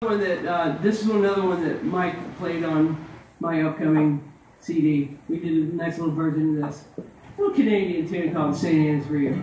One that, this is another one that Mike played on my upcoming CD. We did a nice little version of this. A little Canadian tune called St. Anne's Reel.